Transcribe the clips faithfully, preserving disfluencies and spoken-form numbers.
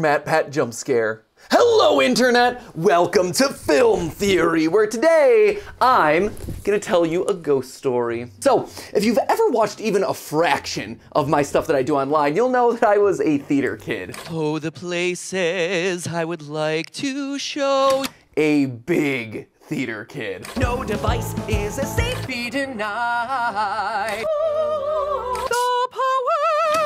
MatPat jump scare. Hello internet! Welcome to Film Theory, where today I'm gonna tell you a ghost story. So, if you've ever watched even a fraction of my stuff that I do online, you'll know that I was a theater kid. Oh, the places I would like to show. A big theater kid. No device is a safety denied.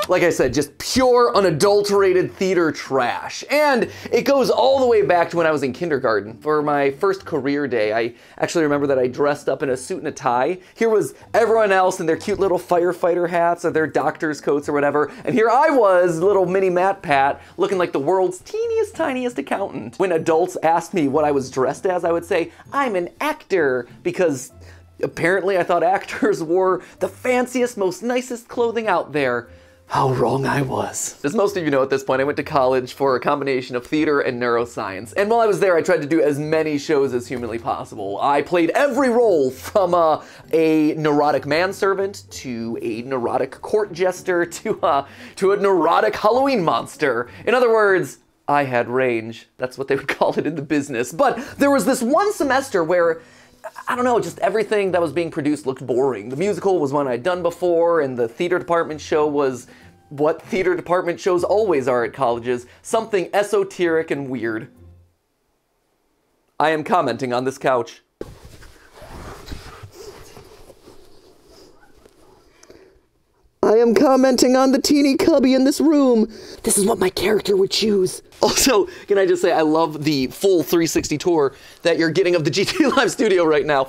Like I said, just pure, unadulterated theater trash. And it goes all the way back to when I was in kindergarten. For my first career day, I actually remember that I dressed up in a suit and a tie. Here was everyone else in their cute little firefighter hats or their doctor's coats or whatever. And here I was, little mini MatPat, looking like the world's teeniest, tiniest accountant. When adults asked me what I was dressed as, I would say, I'm an actor, because apparently I thought actors wore the fanciest, most nicest clothing out there. How wrong I was. As most of you know at this point, I went to college for a combination of theater and neuroscience. And while I was there, I tried to do as many shows as humanly possible. I played every role from uh, a neurotic manservant to a neurotic court jester to, uh, to a neurotic Halloween monster. In other words, I had range. That's what they would call it in the business. But there was this one semester where I don't know, just everything that was being produced looked boring. The musical was one I'd done before, and the theater department show was what theater department shows always are at colleges, something esoteric and weird. I am commenting on this couch. I am commenting on the teeny cubby in this room. This is what my character would choose. Also, can I just say I love the full three sixty tour that you're getting of the G T Live studio right now.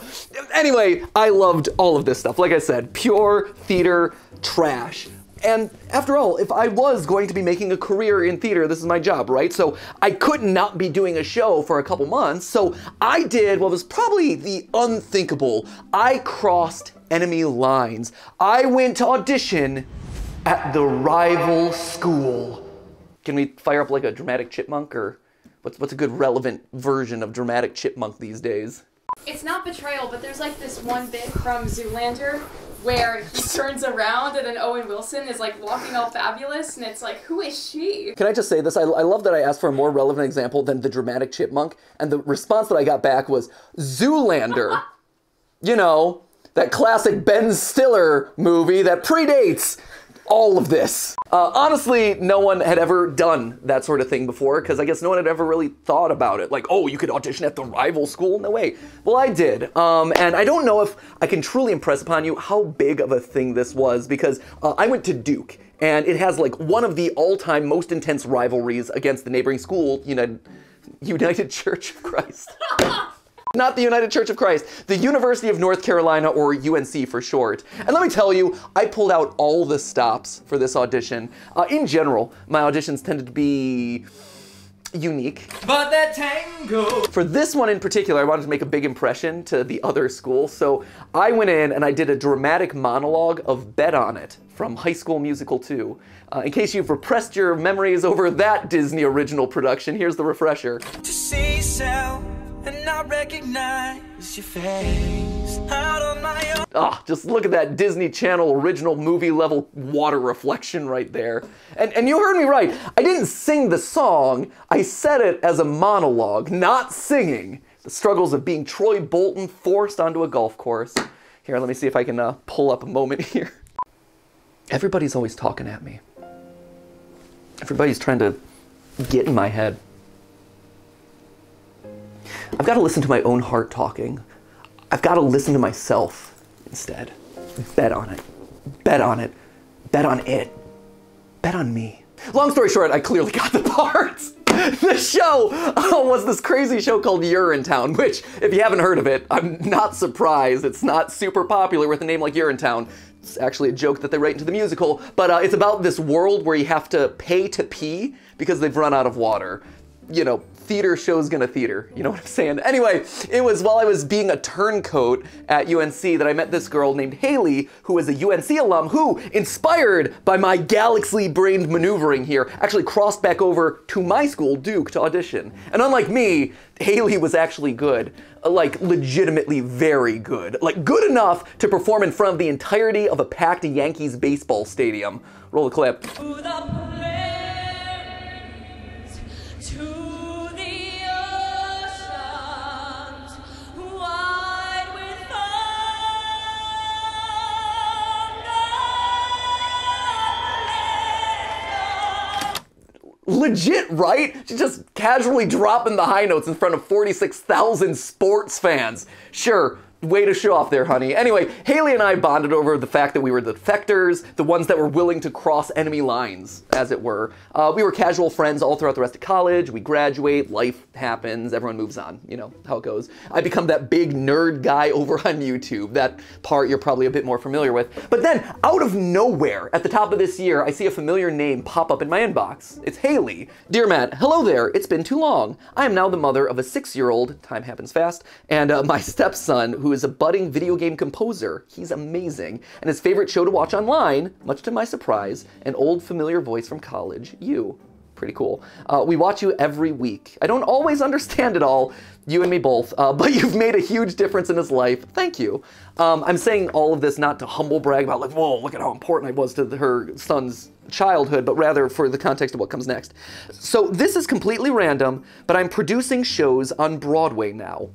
Anyway, I loved all of this stuff. Like I said, pure theater trash. And after all, if I was going to be making a career in theater, this is my job, right? So I could not be doing a show for a couple months. So I did what was probably the unthinkable. I crossed enemy lines. I went to audition at the rival school. Can we fire up like a dramatic chipmunk, or what's, what's a good relevant version of dramatic chipmunk these days? It's not betrayal, but there's like this one bit from Zoolander where he turns around and then Owen Wilson is like walking all fabulous and it's like, who is she? Can I just say this? I, I love that I asked for a more relevant example than the dramatic chipmunk, and the response that I got back was Zoolander. You know, that classic Ben Stiller movie that predates all of this. Uh, honestly, no one had ever done that sort of thing before, because I guess no one had ever really thought about it. Like, oh, you could audition at the rival school? No way. Well, I did. Um, and I don't know if I can truly impress upon you how big of a thing this was, because uh, I went to Duke, and it has like one of the all-time most intense rivalries against the neighboring school, United, United Church of Christ. Not the United Church of Christ, the University of North Carolina, or U N C for short. And let me tell you, I pulled out all the stops for this audition. Uh, in general, my auditions tended to be unique. But that tango. For this one in particular, I wanted to make a big impression to the other school, so I went in and I did a dramatic monologue of Bet on It from High School Musical two. Uh, in case you've repressed your memories over that Disney original production, here's the refresher. To see so. And I recognize your face out on my own. Oh, just look at that Disney Channel original movie level water reflection right there. And, and you heard me right. I didn't sing the song. I said it as a monologue, not singing. The struggles of being Troy Bolton forced onto a golf course. Here, let me see if I can uh, pull up a moment here. Everybody's always talking at me. Everybody's trying to get in my head. I've got to listen to my own heart talking. I've got to listen to myself instead. Bet on it. Bet on it. Bet on it. Bet on me. Long story short, I clearly got the part. The show uh, was this crazy show called Urinetown, which, if you haven't heard of it, I'm not surprised. It's not super popular with a name like Urinetown. It's actually a joke that they write into the musical, but uh, it's about this world where you have to pay to pee because they've run out of water. You know, theater show's gonna theater, you know what I'm saying? Anyway, it was while I was being a turncoat at U N C that I met this girl named Haley, who is a U N C alum, who, inspired by my galaxy-brained maneuvering here, actually crossed back over to my school, Duke, to audition. And unlike me, Haley was actually good. Like, legitimately very good. Like, good enough to perform in front of the entirety of a packed Yankees baseball stadium. Roll the clip. Ooh, the legit, right? She's just casually dropping the high notes in front of forty-six thousand sports fans. Sure. Way to show off there, honey. Anyway, Haley and I bonded over the fact that we were the defectors, the ones that were willing to cross enemy lines, as it were. Uh, we were casual friends all throughout the rest of college. We graduate, life happens, everyone moves on. You know how it goes. I become that big nerd guy over on YouTube. That part you're probably a bit more familiar with. But then, out of nowhere, at the top of this year, I see a familiar name pop up in my inbox. It's Haley. Dear Matt, hello there. It's been too long. I am now the mother of a six-year-old, time happens fast, and uh, my stepson, who is a budding video game composer. He's amazing. And his favorite show to watch online, much to my surprise, an old familiar voice from college, you. Pretty cool. Uh, we watch you every week. I don't always understand it all, you and me both, uh, but you've made a huge difference in his life. Thank you. Um, I'm saying all of this not to humble brag about like, whoa, look at how important I was to her son's childhood, but rather for the context of what comes next. So this is completely random, but I'm producing shows on Broadway now.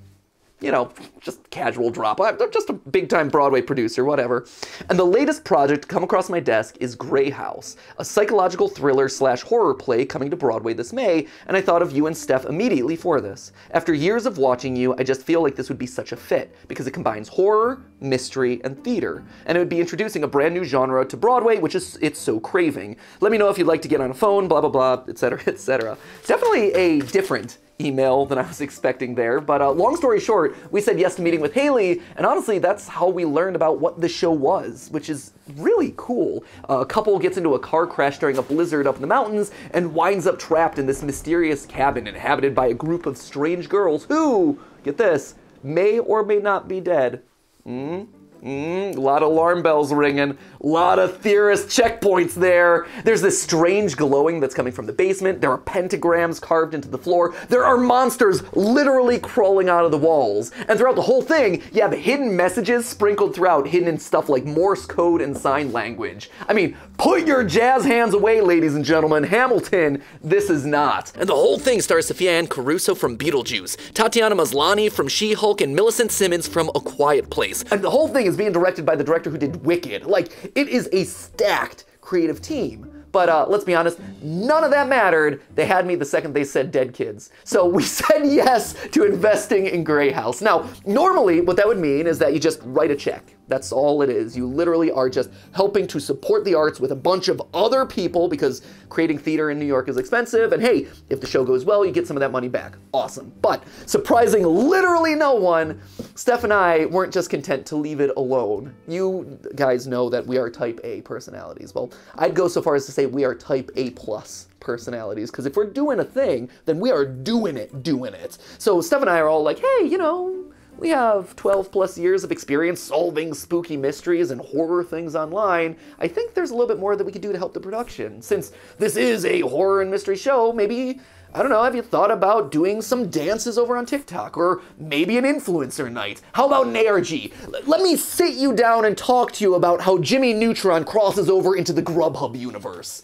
You know, just casual drop. I'm just a big-time Broadway producer, whatever. And the latest project to come across my desk is Grey House, a psychological thriller slash horror play coming to Broadway this May, and I thought of you and Steph immediately for this. After years of watching you, I just feel like this would be such a fit, because it combines horror, mystery, and theater. And it would be introducing a brand new genre to Broadway, which is it's so craving. Let me know if you'd like to get on a phone, blah, blah, blah, et cetera, et cetera. It's definitely a different email than I was expecting there, but uh, long story short, we said yes to meeting with Haley, and honestly, that's how we learned about what the show was, which is really cool. Uh, a couple gets into a car crash during a blizzard up in the mountains and winds up trapped in this mysterious cabin inhabited by a group of strange girls who, get this, may or may not be dead. Mm? Mm, a lot of alarm bells ringing, a lot of theorist checkpoints there. There's this strange glowing that's coming from the basement. There are pentagrams carved into the floor. There are monsters literally crawling out of the walls. And throughout the whole thing, you have hidden messages sprinkled throughout, hidden in stuff like Morse code and sign language. I mean, put your jazz hands away, ladies and gentlemen. Hamilton, this is not. And the whole thing stars Sophia Ann Caruso from Beetlejuice, Tatiana Maslany from She-Hulk, and Millicent Simmons from A Quiet Place. And the whole thing is being directed by the director who did Wicked. Like, it is a stacked creative team. But uh, let's be honest, none of that mattered. They had me the second they said dead kids. So we said yes to investing in Grey House. Now, normally what that would mean is that you just write a check. That's all it is. You literally are just helping to support the arts with a bunch of other people because creating theater in New York is expensive. And hey, if the show goes well, you get some of that money back. Awesome. But surprising literally no one, Steph and I weren't just content to leave it alone. You guys know that we are type A personalities. Well, I'd go so far as to say we are type A plus personalities, because if we're doing a thing, then we are doing it, doing it. So Steph and I are all like, hey, you know, we have twelve plus years of experience solving spooky mysteries and horror things online. I think there's a little bit more that we could do to help the production. Since this is a horror and mystery show, maybe, I don't know, have you thought about doing some dances over on TikTok? Or maybe an influencer night? How about an A R G? L- let me sit you down and talk to you about how Jimmy Neutron crosses over into the Grubhub universe.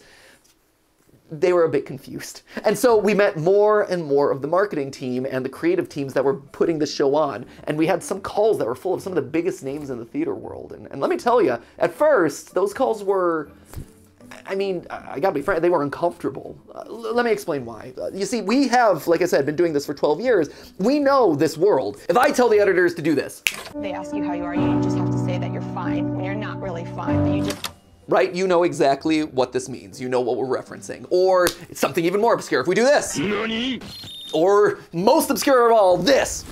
They were a bit confused. And so we met more and more of the marketing team and the creative teams that were putting the show on. And we had some calls that were full of some of the biggest names in the theater world. And, and let me tell you, at first, those calls were, I mean, I gotta be frank, they were uncomfortable. Uh, let me explain why. Uh, you see, we have, like I said, been doing this for twelve years. We know this world. If I tell the editors to do this. They ask you how you are, you just have to say that you're fine when you're not really fine, but you just... Right? You know exactly what this means. You know what we're referencing. Or it's something even more obscure if we do this. Nani? Or most obscure of all, this.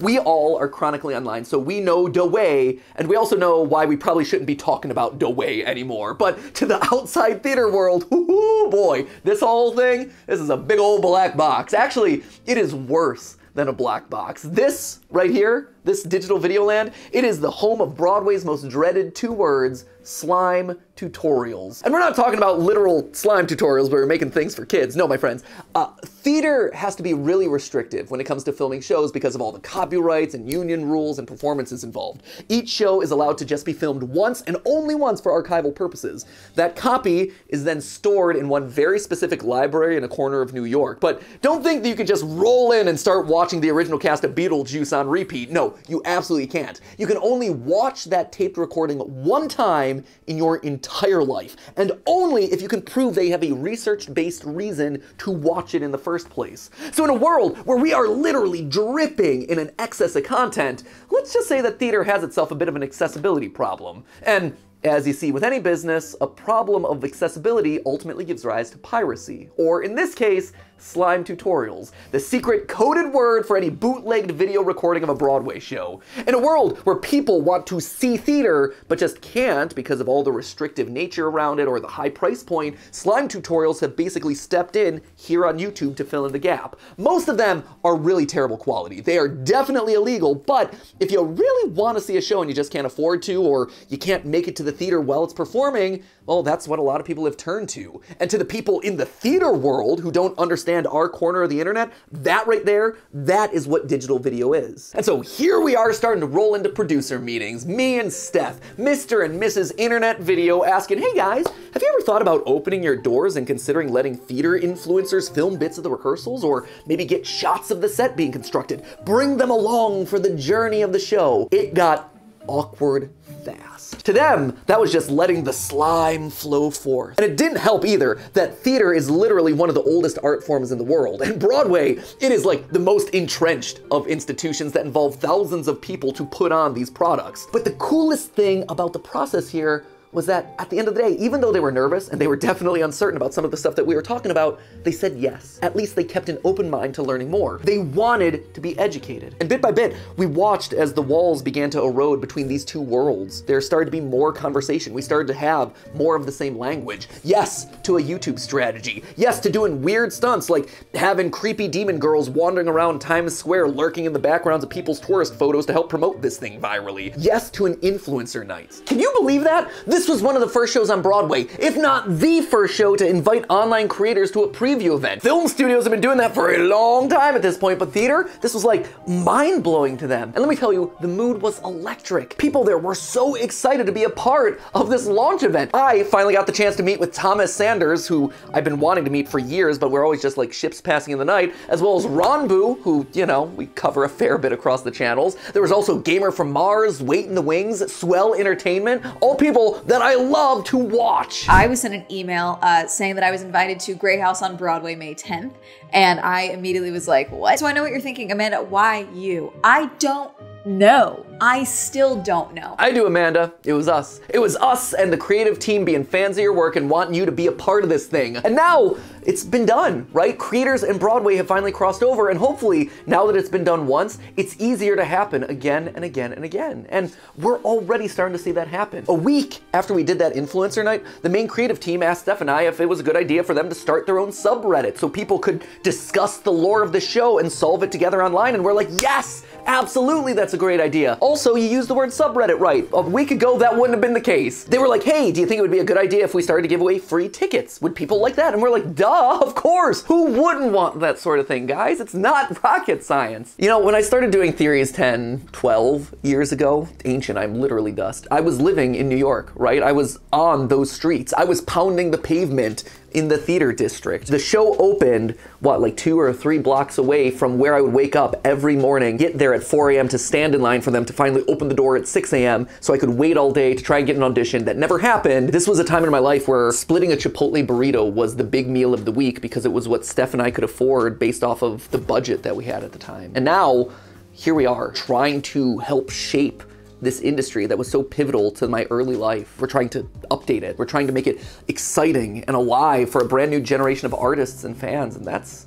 We all are chronically online, so we know the way, and we also know why we probably shouldn't be talking about the way anymore. But to the outside theater world, whoo boy, this whole thing, this is a big old black box. Actually, it is worse than a black box. This right here, this digital video land, it is the home of Broadway's most dreaded two words, slime tutorials. And we're not talking about literal slime tutorials where we're making things for kids. No, my friends. Uh, theater has to be really restrictive when it comes to filming shows because of all the copyrights and union rules and performances involved. Each show is allowed to just be filmed once and only once for archival purposes. That copy is then stored in one very specific library in a corner of New York. But don't think that you can just roll in and start watching the original cast of Beetlejuice on repeat. No, No, you absolutely can't. You can only watch that taped recording one time in your entire life, and only if you can prove they have a research-based reason to watch it in the first place. So in a world where we are literally dripping in an excess of content, let's just say that theater has itself a bit of an accessibility problem. And as you see with any business, a problem of accessibility ultimately gives rise to piracy, or in this case, slime tutorials, the secret coded word for any bootlegged video recording of a Broadway show. In a world where people want to see theater, but just can't because of all the restrictive nature around it or the high price point, slime tutorials have basically stepped in here on YouTube to fill in the gap. Most of them are really terrible quality. They are definitely illegal, but if you really want to see a show and you just can't afford to, or you can't make it to the theater while it's performing, well, that's what a lot of people have turned to. And to the people in the theater world who don't understand our corner of the internet, that right there, that is what digital video is. And so here we are starting to roll into producer meetings, me and Steph, Mister and Missus Internet Video, asking, hey guys, have you ever thought about opening your doors and considering letting theater influencers film bits of the rehearsals, or maybe get shots of the set being constructed? Bring them along for the journey of the show. It got awkward fast. To them, that was just letting the slime flow forth. And it didn't help either that theater is literally one of the oldest art forms in the world. And Broadway, it is like the most entrenched of institutions that involve thousands of people to put on these products. But the coolest thing about the process here was that at the end of the day, even though they were nervous and they were definitely uncertain about some of the stuff that we were talking about, they said yes. At least they kept an open mind to learning more. They wanted to be educated. And bit by bit, we watched as the walls began to erode between these two worlds. There started to be more conversation. We started to have more of the same language. Yes to a YouTube strategy. Yes to doing weird stunts like having creepy demon girls wandering around Times Square lurking in the backgrounds of people's tourist photos to help promote this thing virally. Yes to an influencer night. Can you believe that? This This was one of the first shows on Broadway, if not the first show, to invite online creators to a preview event. Film studios have been doing that for a long time at this point, but theater, this was like mind-blowing to them. And let me tell you, the mood was electric. People there were so excited to be a part of this launch event. I finally got the chance to meet with Thomas Sanders, who I've been wanting to meet for years, but we're always just like ships passing in the night, as well as Ranboo, who, you know, we cover a fair bit across the channels. There was also Gamer from Mars, Wait in the Wings, Swell Entertainment, all people that I love to watch. I was sent an email uh, saying that I was invited to Grey House on Broadway May tenth, and I immediately was like, what? So I know what you're thinking, Amanda, why you? I don't know. I still don't know. I do, Amanda. It was us. It was us and the creative team being fans of your work and wanting you to be a part of this thing. And now it's been done, right? Creators and Broadway have finally crossed over, and hopefully now that it's been done once, it's easier to happen again and again and again. And we're already starting to see that happen. A week after we did that influencer night, the main creative team asked Steph and I if it was a good idea for them to start their own subreddit so people could discuss the lore of the show and solve it together online. And we're like, yes, absolutely, that's a great idea. Also, you used the word subreddit right. A week ago, that wouldn't have been the case. They were like, hey, do you think it would be a good idea if we started to give away free tickets? Would people like that? And we're like, duh, of course. Who wouldn't want that sort of thing, guys? It's not rocket science. You know, when I started doing theories ten, twelve years ago, ancient, I'm literally dust, I was living in New York, right? I was on those streets. I was pounding the pavement in the theater district. The show opened, what, like two or three blocks away from where I would wake up every morning, get there at four A M to stand in line for them to finally open the door at six A M so I could wait all day to try and get an audition. That never happened. This was a time in my life where splitting a Chipotle burrito was the big meal of the week because it was what Steph and I could afford based off of the budget that we had at the time. And now, here we are, trying to help shape this industry that was so pivotal to my early life. We're trying to update it. We're trying to make it exciting and alive for a brand new generation of artists and fans, and that's,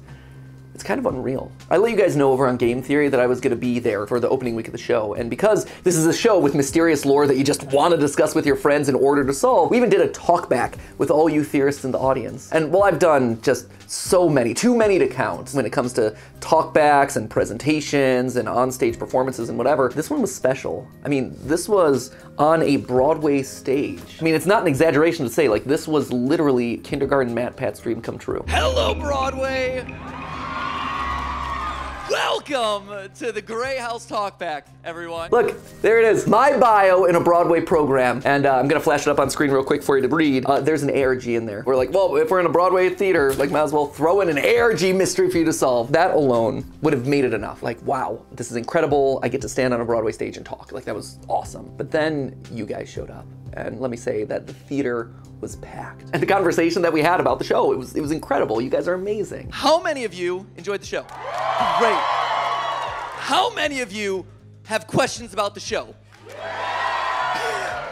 it's kind of unreal. I let you guys know over on Game Theory that I was gonna be there for the opening week of the show, and because this is a show with mysterious lore that you just wanna discuss with your friends in order to solve, we even did a talk back with all you theorists in the audience. And well, I've done just so many, too many to count when it comes to talkbacks and presentations and onstage performances and whatever. This one was special. I mean, this was on a Broadway stage. I mean, it's not an exaggeration to say, like, this was literally kindergarten MatPat's dream come true. Hello, Broadway! Welcome to the Grey House Talkback, everyone. Look, there it is. My bio in a Broadway program. And uh, I'm going to flash it up on screen real quick for you to read. Uh, there's an A R G in there. We're like, well, if we're in a Broadway theater, like, might as well throw in an A R G mystery for you to solve. That alone would have made it enough. Like, wow, this is incredible. I get to stand on a Broadway stage and talk. Like, that was awesome. But then you guys showed up. And let me say that the theater was packed. And the conversation that we had about the show, it was, it was incredible. You guys are amazing. How many of you enjoyed the show? Great. How many of you have questions about the show?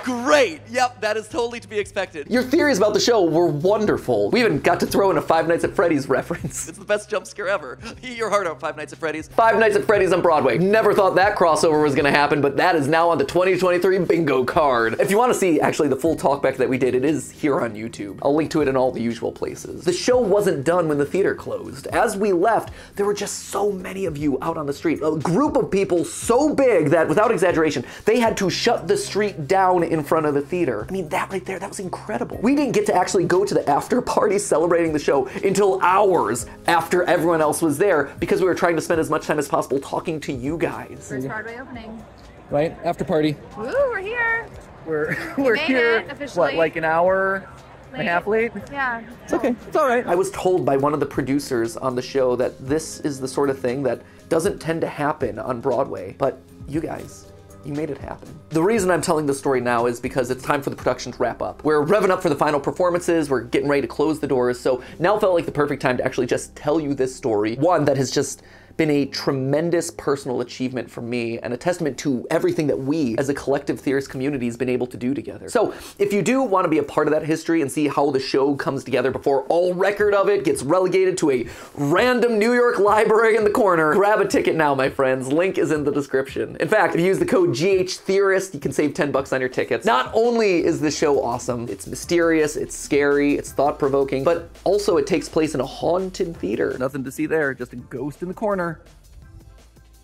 Great. Yep, that is totally to be expected. Your theories about the show were wonderful. We even got to throw in a Five Nights at Freddy's reference. It's the best jump scare ever. Eat your heart out, Five Nights at Freddy's. Five Nights at Freddy's on Broadway. Never thought that crossover was gonna happen, but that is now on the twenty twenty-three bingo card. If you wanna see actually the full talkback that we did, it is here on YouTube. I'll link to it in all the usual places. The show wasn't done when the theater closed. As we left, there were just so many of you out on the street. A group of people so big that, without exaggeration, they had to shut the street down in front of the theater. I mean, that right there, that was incredible. We didn't get to actually go to the after party celebrating the show until hours after everyone else was there because we were trying to spend as much time as possible talking to you guys. First Broadway opening. Right, after party. Woo, we're here. We're, we're here, what, like an hour? Like half late? Yeah. It's okay. It's all right. I was told by one of the producers on the show that this is the sort of thing that doesn't tend to happen on Broadway, but you guys, you made it happen. The reason I'm telling this story now is because it's time for the production to wrap up. We're revving up for the final performances, we're getting ready to close the doors, so now felt like the perfect time to actually just tell you this story. One that has just been a tremendous personal achievement for me and a testament to everything that we as a collective theorist community has been able to do together. So if you do want to be a part of that history and see how the show comes together before all record of it gets relegated to a random New York library in the corner, grab a ticket now, my friends. Link is in the description. In fact, if you use the code G H Theorist, you can save ten bucks on your tickets. Not only is this show awesome, it's mysterious, it's scary, it's thought-provoking, but also it takes place in a haunted theater. Nothing to see there, just a ghost in the corner.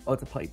Oh, it's a pipe.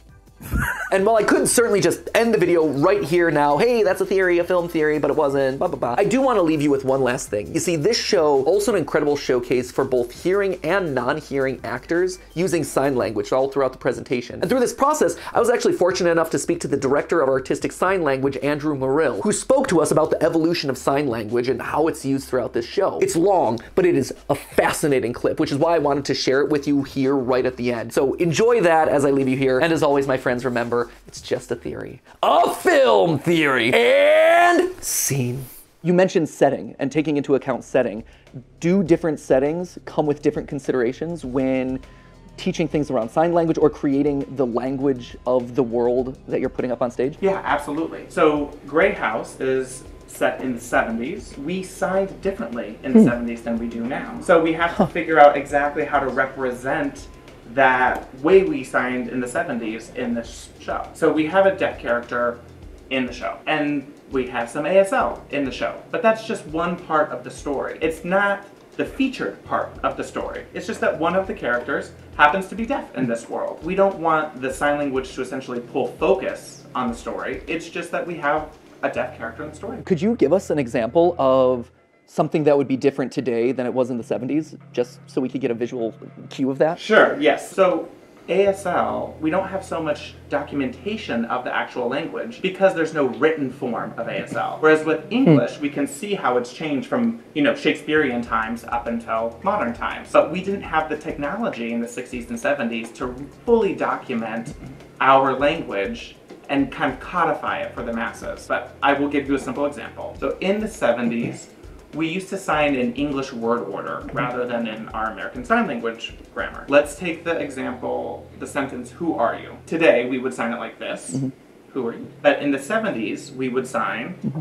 And while I could certainly just end the video right here now, hey, that's a theory, a film theory, but it wasn't, blah, blah, blah. I do want to leave you with one last thing. You see, this show, also an incredible showcase for both hearing and non-hearing actors using sign language all throughout the presentation. And through this process, I was actually fortunate enough to speak to the director of artistic sign language, Andrew Morrill, who spoke to us about the evolution of sign language and how it's used throughout this show. It's long, but it is a fascinating clip, which is why I wanted to share it with you here right at the end. So enjoy that as I leave you here. And as always, my friends, remember, it's just a theory. A film theory! And scene. You mentioned setting and taking into account setting. Do different settings come with different considerations when teaching things around sign language or creating the language of the world that you're putting up on stage? Yeah, absolutely. So Grey House is set in the seventies. We signed differently in the hmm. seventies than we do now. So we have to huh. figure out exactly how to represent that way we signed in the seventies in this show. So we have a deaf character in the show, and we have some A S L in the show, but that's just one part of the story. It's not the featured part of the story. It's just that one of the characters happens to be deaf in this world. We don't want the sign language to essentially pull focus on the story. It's just that we have a deaf character in the story. Could you give us an example of something that would be different today than it was in the seventies, just so we could get a visual cue of that? Sure, yes. So A S L, we don't have so much documentation of the actual language because there's no written form of A S L. Whereas with English, mm. we can see how it's changed from, you know, Shakespearean times up until modern times. But we didn't have the technology in the sixties and seventies to fully document our language and kind of codify it for the masses. But I will give you a simple example. So in the seventies, we used to sign in English word order rather than in our American Sign Language grammar. Let's take the example, the sentence, who are you? Today, we would sign it like this, mm-hmm. who are you? But in the seventies, we would sign, mm-hmm.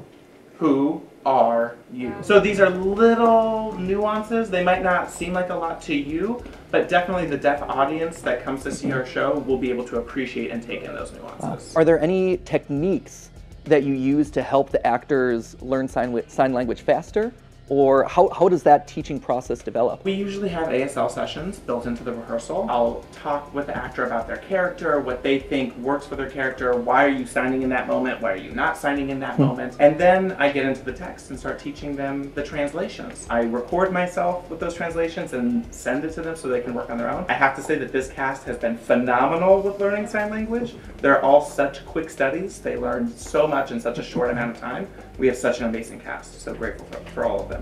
who are you? So these are little nuances. They might not seem like a lot to you, but definitely the deaf audience that comes to see our show will be able to appreciate and take in those nuances. Wow. Are there any techniques that you use to help the actors learn sign, sign language faster? Or how, how does that teaching process develop? We usually have A S L sessions built into the rehearsal. I'll talk with the actor about their character, what they think works for their character, why are you signing in that moment, why are you not signing in that moment, and then I get into the text and start teaching them the translations. I record myself with those translations and send it to them so they can work on their own. I have to say that this cast has been phenomenal with learning sign language. They're all such quick studies. They learn so much in such a short amount of time. We have such an amazing cast, so grateful for, for all of them.